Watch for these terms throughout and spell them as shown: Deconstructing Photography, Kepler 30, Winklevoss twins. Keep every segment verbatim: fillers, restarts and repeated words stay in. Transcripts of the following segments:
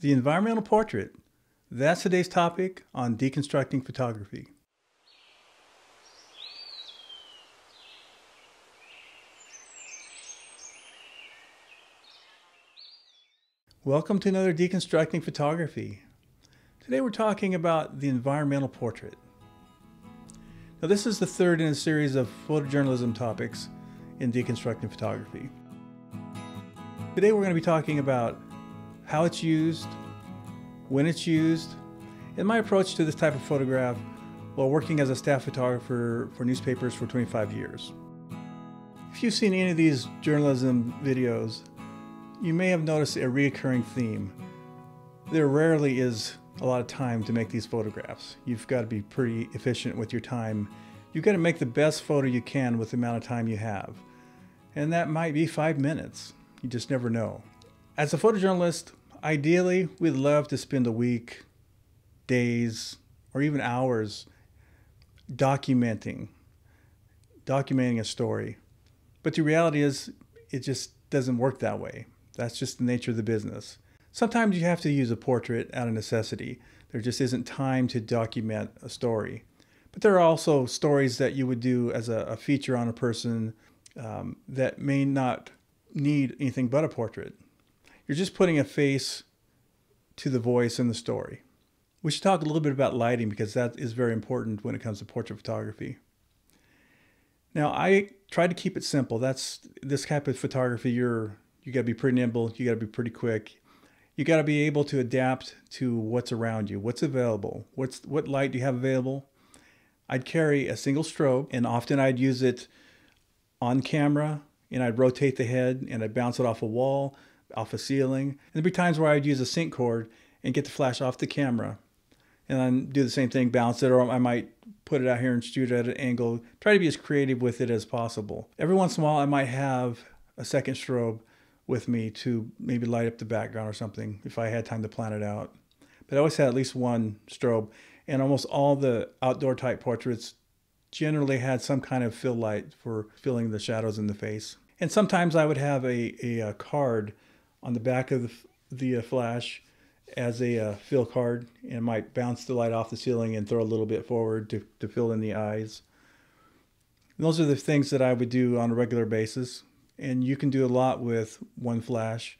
The environmental portrait. That's today's topic on Deconstructing Photography. Welcome to another Deconstructing Photography. Today we're talking about the environmental portrait. Now this is the third in a series of photojournalism topics in Deconstructing Photography. Today we're going to be talking about how it's used, when it's used, and my approach to this type of photograph while working as a staff photographer for newspapers for twenty-five years. If you've seen any of these journalism videos, you may have noticed a reoccurring theme. There rarely is a lot of time to make these photographs. You've got to be pretty efficient with your time. You've got to make the best photo you can with the amount of time you have. And that might be five minutes. You just never know. As a photojournalist, ideally, we'd love to spend a week, days, or even hours documenting, documenting a story. But the reality is, it just doesn't work that way. That's just the nature of the business. Sometimes you have to use a portrait out of necessity. There just isn't time to document a story. But there are also stories that you would do as a, a feature on a person um, that may not need anything but a portrait. You're just putting a face to the voice in the story. We should talk a little bit about lighting because that is very important when it comes to portrait photography. Now, I try to keep it simple. That's this type of photography. You're you got to be pretty nimble. You got to be pretty quick. You got to be able to adapt to what's around you, what's available, what's what light do you have available. I'd carry a single strobe, and often I'd use it on camera, and I'd rotate the head, and I'd bounce it off a wall, off a ceiling. And there'd be times where I'd use a sync cord and get the flash off the camera, and then do the same thing, bounce it, or I might put it out here and shoot it at an angle, try to be as creative with it as possible. Every once in a while, I might have a second strobe with me to maybe light up the background or something if I had time to plan it out. But I always had at least one strobe, and almost all the outdoor type portraits generally had some kind of fill light for filling the shadows in the face. And sometimes I would have a, a, a card on the back of the, the uh, flash as a uh, fill card, and might bounce the light off the ceiling and throw a little bit forward to, to fill in the eyes. And those are the things that I would do on a regular basis, and you can do a lot with one flash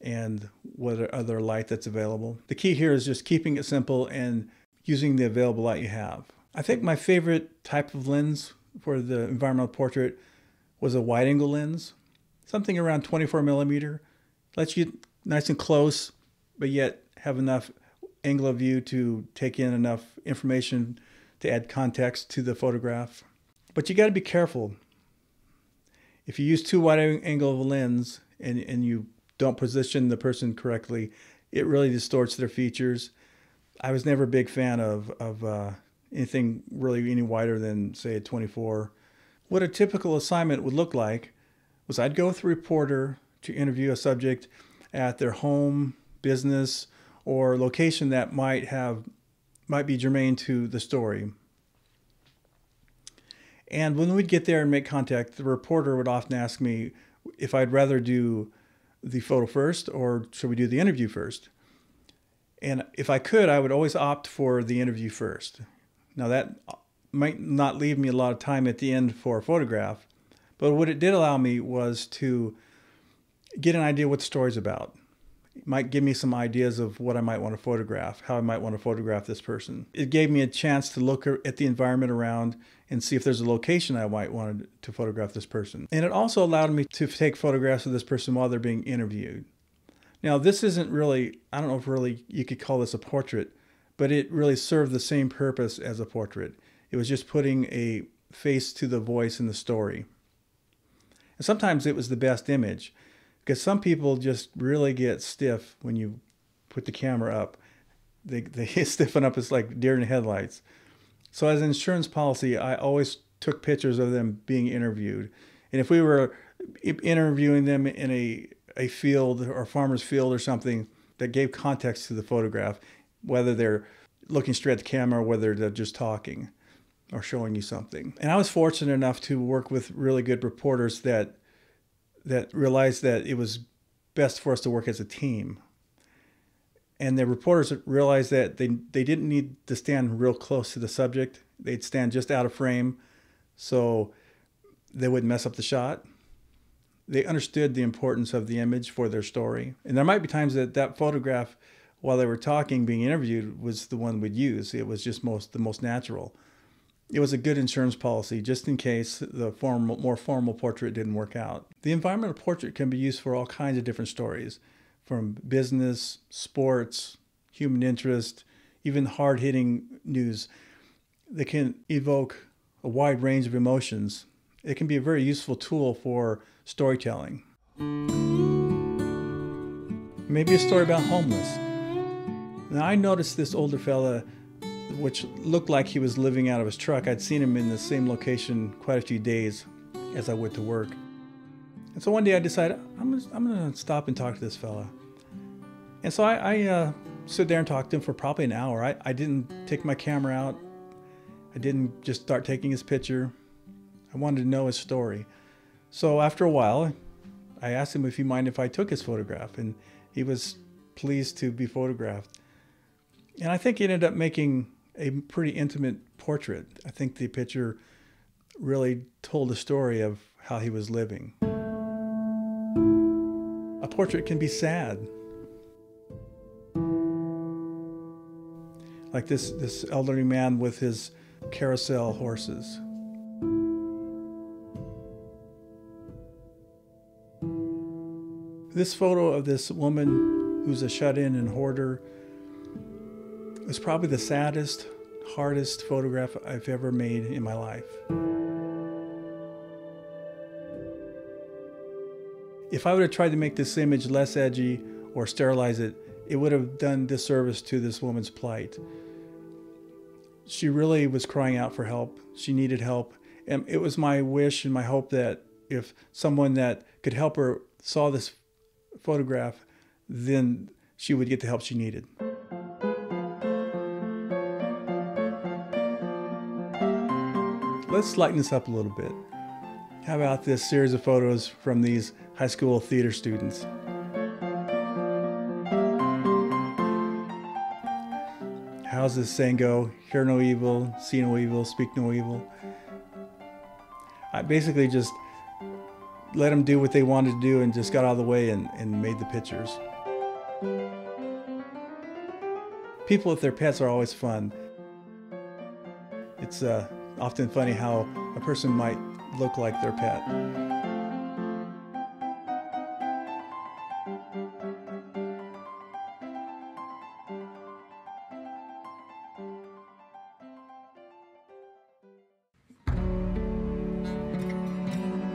and what other light that's available. The key here is just keeping it simple and using the available light you have. I think my favorite type of lens for the environmental portrait was a wide angle lens, something around twenty-four millimeter. Lets you nice and close, but yet have enough angle of view to take in enough information to add context to the photograph. But you got to be careful. If you use too wide an angle of a lens and, and you don't position the person correctly, it really distorts their features. I was never a big fan of, of uh, anything really any wider than, say, a twenty-four. What a typical assignment would look like was I'd go with a reporter to interview a subject at their home, business, or location that might have might be germane to the story. And when we'd get there and make contact, the reporter would often ask me if I'd rather do the photo first or should we do the interview first. And if I could, I would always opt for the interview first. Now that might not leave me a lot of time at the end for a photograph, but what it did allow me was to get an idea what the story's about. It might give me some ideas of what I might want to photograph, how I might want to photograph this person. It gave me a chance to look at the environment around and see if there's a location I might want to photograph this person. And it also allowed me to take photographs of this person while they're being interviewed. Now, this isn't really, I don't know if really you could call this a portrait, but it really served the same purpose as a portrait. It was just putting a face to the voice in the story. And sometimes it was the best image. Because some people just really get stiff when you put the camera up. They, they stiffen up. It's like deer in the headlights. So as an insurance policy, I always took pictures of them being interviewed. And if we were interviewing them in a, a field or a farmer's field or something that gave context to the photograph, whether they're looking straight at the camera or whether they're just talking or showing you something. And I was fortunate enough to work with really good reporters that that realized that it was best for us to work as a team. And the reporters realized that they, they didn't need to stand real close to the subject. They'd stand just out of frame so they wouldn't mess up the shot. They understood the importance of the image for their story. And there might be times that that photograph, while they were talking, being interviewed, was the one we'd use. It was just most the most natural. It was a good insurance policy just in case the formal, more formal portrait didn't work out. The environmental portrait can be used for all kinds of different stories, from business, sports, human interest, even hard-hitting news. They can evoke a wide range of emotions. It can be a very useful tool for storytelling. Maybe a story about homeless. Now, I noticed this older fella, which looked like he was living out of his truck. I'd seen him in the same location quite a few days as I went to work. And so one day I decided, I'm gonna, I'm gonna stop and talk to this fella. And so I, I uh, stood there and talked to him for probably an hour. I, I didn't take my camera out. I didn't just start taking his picture. I wanted to know his story. So after a while, I asked him if he minded if I took his photograph, and he was pleased to be photographed. And I think he ended up making a pretty intimate portrait. I think the picture really told a story of how he was living. A portrait can be sad. Like this, this elderly man with his carousel horses. This photo of this woman who's a shut-in and hoarder was probably the saddest, hardest photograph I've ever made in my life. If I would have tried to make this image less edgy or sterilize it, it would have done disservice to this woman's plight. She really was crying out for help. She needed help. And it was my wish and my hope that if someone that could help her saw this photograph, then she would get the help she needed. Let's lighten this up a little bit. How about this series of photos from these high school theater students? How's this saying go? Hear no evil, see no evil, speak no evil. I basically just let them do what they wanted to do and just got out of the way and, and made the pictures. People with their pets are always fun. It's uh, often funny how a person might look like their pet.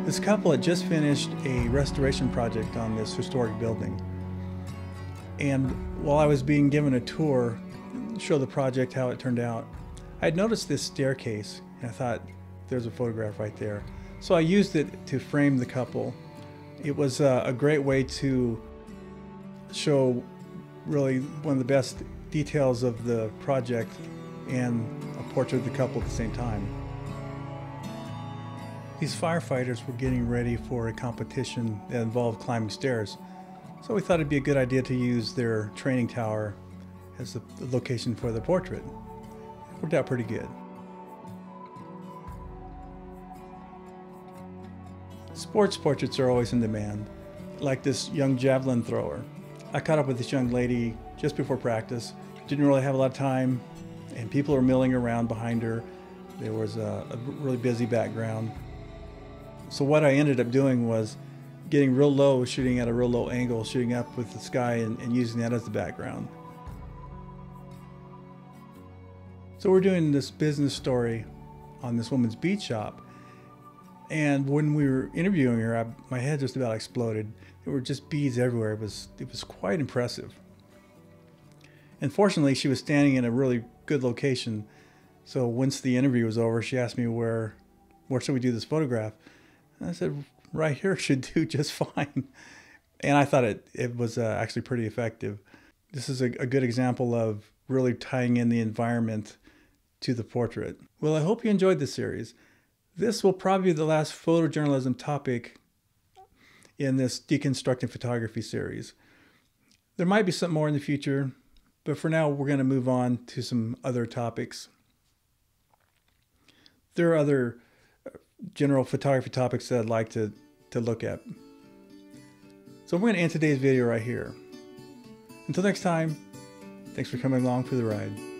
This couple had just finished a restoration project on this historic building. And while I was being given a tour, show the project, how it turned out, I had noticed this staircase and I thought, there's a photograph right there. So I used it to frame the couple. It was uh, a great way to show really one of the best details of the project and a portrait of the couple at the same time. These firefighters were getting ready for a competition that involved climbing stairs. So we thought it'd be a good idea to use their training tower as the location for the portrait. It worked out pretty good. Sports portraits are always in demand, like this young javelin thrower. I caught up with this young lady just before practice. Didn't really have a lot of time, and people were milling around behind her. There was a, a really busy background. So what I ended up doing was getting real low, shooting at a real low angle, shooting up with the sky and, and using that as the background. So we're doing this business story on this woman's bead shop. And when we were interviewing her, I, my head just about exploded. There were just beads everywhere. It was, it was quite impressive. And fortunately, she was standing in a really good location. So once the interview was over, she asked me, where, where should we do this photograph? And I said, right here should do just fine. And I thought it, it was uh, actually pretty effective. This is a, a good example of really tying in the environment to the portrait. Well, I hope you enjoyed this series. This will probably be the last photojournalism topic in this Deconstructing Photography series. There might be some more in the future. But for now, we're going to move on to some other topics. There are other general photography topics that I'd like to, to look at. So we're going to end today's video right here. Until next time, thanks for coming along for the ride.